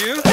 you.